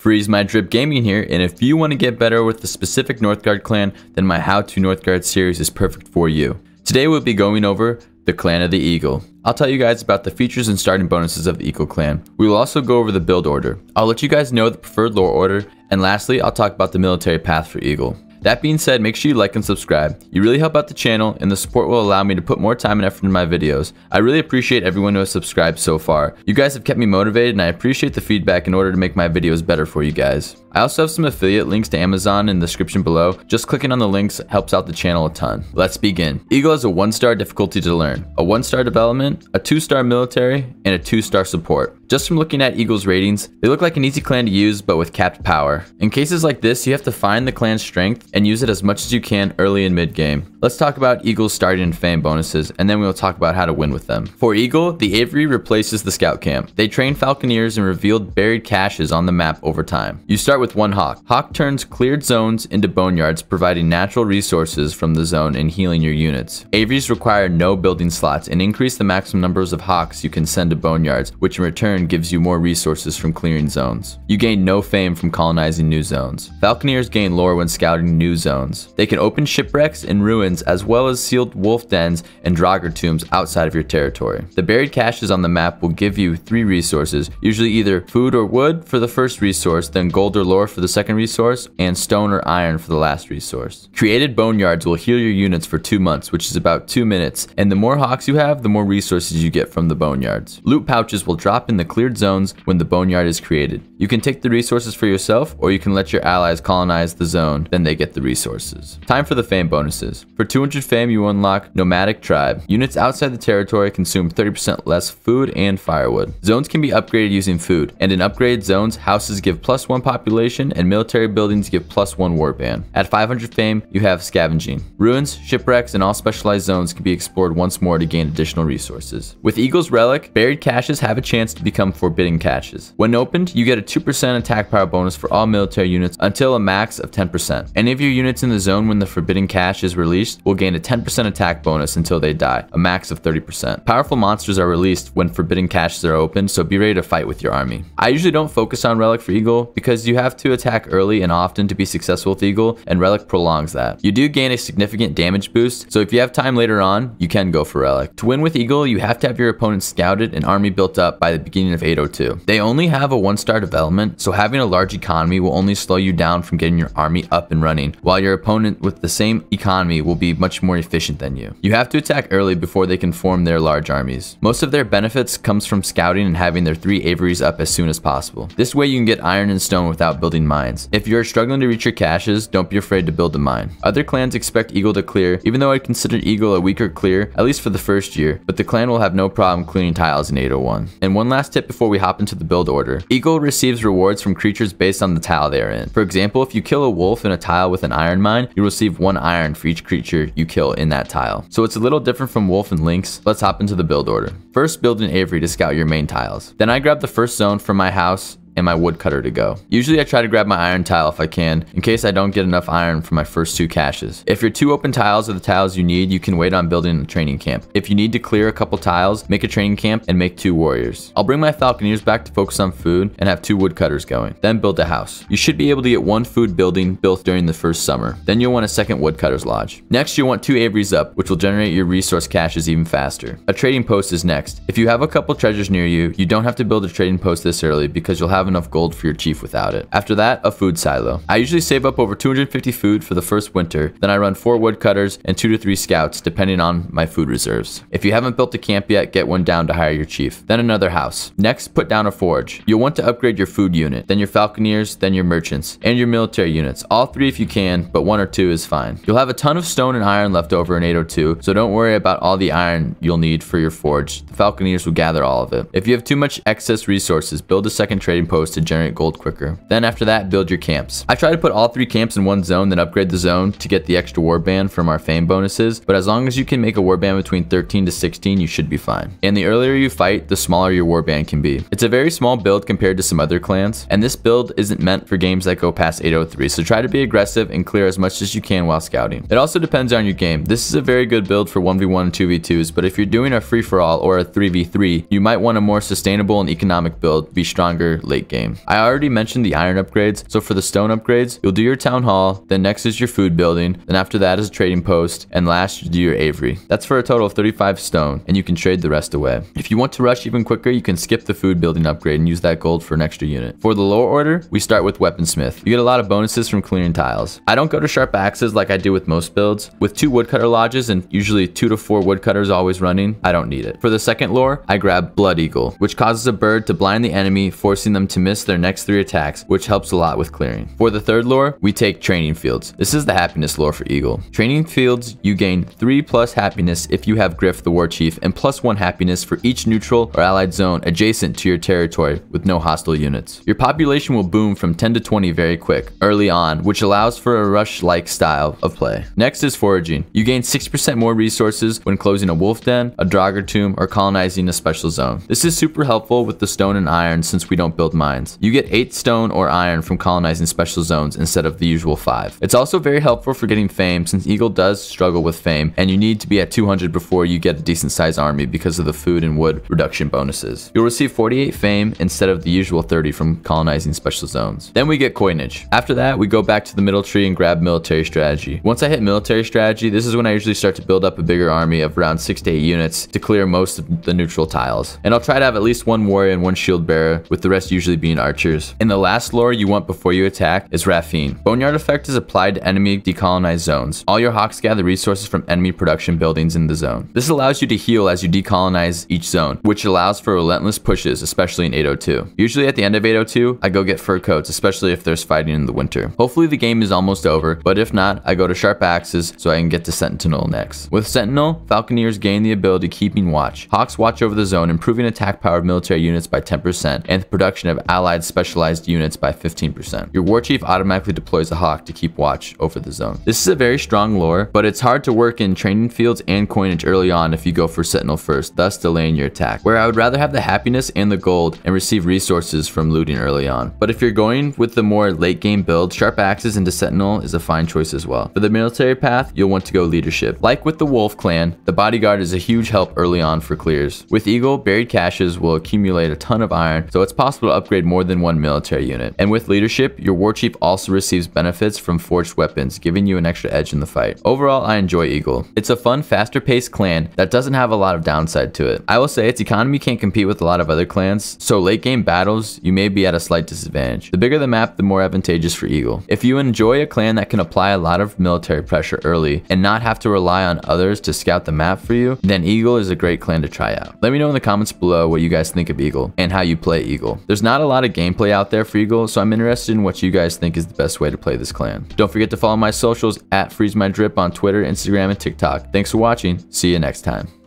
Freeze My Drip Gaming here, and if you want to get better with the specific Northgard clan, then my How to Northgard series is perfect for you. Today we'll be going over the Clan of the Eagle. I'll tell you guys about the features and starting bonuses of the Eagle clan. We will also go over the build order. I'll let you guys know the preferred lore order, and lastly I'll talk about the military path for Eagle. That being said, make sure you like and subscribe. You really help out the channel, and the support will allow me to put more time and effort into my videos. I really appreciate everyone who has subscribed so far. You guys have kept me motivated, and I appreciate the feedback in order to make my videos better for you guys. I also have some affiliate links to Amazon in the description below. Just clicking on the links helps out the channel a ton. Let's begin. Eagle has a 1-star difficulty to learn, a 1-star development, a 2-star military, and a 2-star support. Just from looking at Eagle's ratings, they look like an easy clan to use, but with capped power. In cases like this, you have to find the clan's strength and use it as much as you can early and mid game. Let's talk about Eagle's starting and fame bonuses, and then we'll talk about how to win with them. For Eagle, the Aviary replaces the scout camp. They train falconeers and revealed buried caches on the map over time. You start with one hawk. Hawk turns cleared zones into boneyards, providing natural resources from the zone and healing your units. Aviaries require no building slots and increase the maximum numbers of hawks you can send to boneyards, which in return gives you more resources from clearing zones. You gain no fame from colonizing new zones. Falconeers gain lore when scouting new zones. They can open shipwrecks and ruins, as well as sealed wolf dens and draugr tombs outside of your territory. The buried caches on the map will give you 3 resources, usually either food or wood for the first resource, then gold or lore for the second resource, and stone or iron for the last resource. Created boneyards will heal your units for 2 months, which is about 2 minutes, and the more hawks you have, the more resources you get from the boneyards. Loot pouches will drop in the cleared zones when the boneyard is created. You can take the resources for yourself, or you can let your allies colonize the zone, then they get the resources. Time for the fame bonuses. For 200 fame, you unlock Nomadic Tribe. Units outside the territory consume 30% less food and firewood. Zones can be upgraded using food, and in upgraded zones, houses give +1 population and military buildings give +1 warband. At 500 fame, you have Scavenging. Ruins, shipwrecks, and all specialized zones can be explored once more to gain additional resources. With Eagle's Relic, buried caches have a chance to become Forbidding Caches. When opened, you get a 2% attack power bonus for all military units until a max of 10%. Any of your units in the zone when the Forbidding Cache is released will gain a 10% attack bonus until they die, a max of 30%. Powerful monsters are released when Forbidding Caches are opened, so be ready to fight with your army. I usually don't focus on Relic for Eagle because you have to attack early and often to be successful with Eagle, and Relic prolongs that. You do gain a significant damage boost, so if you have time later on, you can go for Relic. To win with Eagle, you have to have your opponent scouted and army built up by the beginning of 802. They only have a 1-star development, so having a large economy will only slow you down from getting your army up and running, while your opponent with the same economy will be much more efficient than you. You have to attack early before they can form their large armies. Most of their benefits comes from scouting and having their 3 aviaries up as soon as possible. This way you can get iron and stone without building mines. If you're struggling to reach your caches, don't be afraid to build a mine. Other clans expect Eagle to clear, even though I consider Eagle a weaker clear, at least for the first year, but the clan will have no problem cleaning tiles in 801. And one last tip before we hop into the build order. Eagle receives rewards from creatures based on the tile they are in. For example, if you kill a wolf in a tile with an iron mine, you'll receive 1 iron for each creature you kill in that tile. So it's a little different from wolf and lynx. Let's hop into the build order. First, build an aviary to scout your main tiles. Then I grab the first zone from my house and my woodcutter to go. Usually I try to grab my iron tile if I can, in case I don't get enough iron for my first 2 caches. If your 2 open tiles are the tiles you need, you can wait on building a training camp. If you need to clear a couple tiles, make a training camp and make 2 warriors. I'll bring my falconeers back to focus on food and have 2 woodcutters going. Then build a house. You should be able to get 1 food building built during the first summer. Then you'll want a second woodcutter's lodge. Next, you'll want 2 aviaries up, which will generate your resource caches even faster. A trading post is next. If you have a couple treasures near you, you don't have to build a trading post this early because you'll have enough gold for your chief without it. After that, a food silo. I usually save up over 250 food for the first winter, then I run 4 woodcutters and 2 to 3 scouts depending on my food reserves. If you haven't built a camp yet, get one down to hire your chief. Then another house. Next, put down a forge. You'll want to upgrade your food unit, then your falconeers, then your merchants, and your military units. All 3 if you can, but 1 or 2 is fine. You'll have a ton of stone and iron left over in 802, so don't worry about all the iron you'll need for your forge. The falconeers will gather all of it. If you have too much excess resources, build a second trading post to generate gold quicker. Then after that, build your camps. I try to put all 3 camps in 1 zone, then upgrade the zone to get the extra warband from our fame bonuses, but as long as you can make a warband between 13 to 16, you should be fine. And the earlier you fight, the smaller your warband can be. It's a very small build compared to some other clans, and this build isn't meant for games that go past 803, so try to be aggressive and clear as much as you can while scouting. It also depends on your game. This is a very good build for 1v1 and 2v2s, but if you're doing a free-for-all or a 3v3, you might want a more sustainable and economic build to be stronger late late game. I already mentioned the iron upgrades, so for the stone upgrades, you'll do your town hall, then next is your food building, then after that is a trading post, and last you do your aviary. That's for a total of 35 stone, and you can trade the rest away. If you want to rush even quicker, you can skip the food building upgrade and use that gold for an extra unit. For the lower order, we start with Weaponsmith. You get a lot of bonuses from clearing tiles. I don't go to sharp axes like I do with most builds. With 2 woodcutter lodges and usually 2 to 4 woodcutters always running, I don't need it. For the second lore, I grab Blood Eagle, which causes a bird to blind the enemy, forcing them to miss their next 3 attacks, which helps a lot with clearing. For the third lore, we take training fields. This is the happiness lore for Eagle. Training fields, you gain 3+ happiness if you have Griff the Warchief, and +1 happiness for each neutral or allied zone adjacent to your territory with no hostile units. Your population will boom from 10 to 20 very quick early on, which allows for a rush-like style of play. Next is foraging. You gain 6% more resources when closing a wolf den, a draugr tomb, or colonizing a special zone. This is super helpful with the stone and iron since we don't build mines. You get 8 stone or iron from colonizing special zones instead of the usual 5. It's also very helpful for getting fame since Eagle does struggle with fame, and you need to be at 200 before you get a decent sized army because of the food and wood reduction bonuses. You'll receive 48 fame instead of the usual 30 from colonizing special zones. Then we get coinage. After that, we go back to the middle tree and grab military strategy. Once I hit military strategy, this is when I usually start to build up a bigger army of around 6 to 8 units to clear most of the neutral tiles. And I'll try to have at least 1 warrior and 1 shield bearer, with the rest usually being archers. And the last lore you want before you attack is Raffine. Boneyard effect is applied to enemy decolonized zones. All your hawks gather resources from enemy production buildings in the zone. This allows you to heal as you decolonize each zone, which allows for relentless pushes, especially in 802. Usually at the end of 802, I go get fur coats, especially if there's fighting in the winter. Hopefully the game is almost over, but if not, I go to sharp axes so I can get to Sentinel next. With Sentinel, falconeers gain the ability keeping watch. Hawks watch over the zone, improving attack power of military units by 10% and the production of allied specialized units by 15%. Your warchief automatically deploys a hawk to keep watch over the zone. This is a very strong lore, but it's hard to work in training fields and coinage early on if you go for Sentinel first, thus delaying your attack, where I would rather have the happiness and the gold and receive resources from looting early on. But if you're going with the more late game build, sharp axes into Sentinel is a fine choice as well. For the military path, you'll want to go leadership. Like with the wolf clan, the bodyguard is a huge help early on for clears. With Eagle, buried caches will accumulate a ton of iron, so it's possible to upgrade more than 1 military unit. And with leadership, your warchief also receives benefits from forged weapons, giving you an extra edge in the fight. Overall, I enjoy Eagle. It's a fun, faster paced clan that doesn't have a lot of downside to it. I will say its economy can't compete with a lot of other clans, so late game battles, you may be at a slight disadvantage. The bigger the map, the more advantageous for Eagle. If you enjoy a clan that can apply a lot of military pressure early and not have to rely on others to scout the map for you, then Eagle is a great clan to try out. Let me know in the comments below what you guys think of Eagle and how you play Eagle. There's not a lot of gameplay out there for Eagle, so I'm interested in what you guys think is the best way to play this clan. Don't forget to follow my socials at Freeze My Drip on Twitter, Instagram, and TikTok. Thanks for watching. See you next time.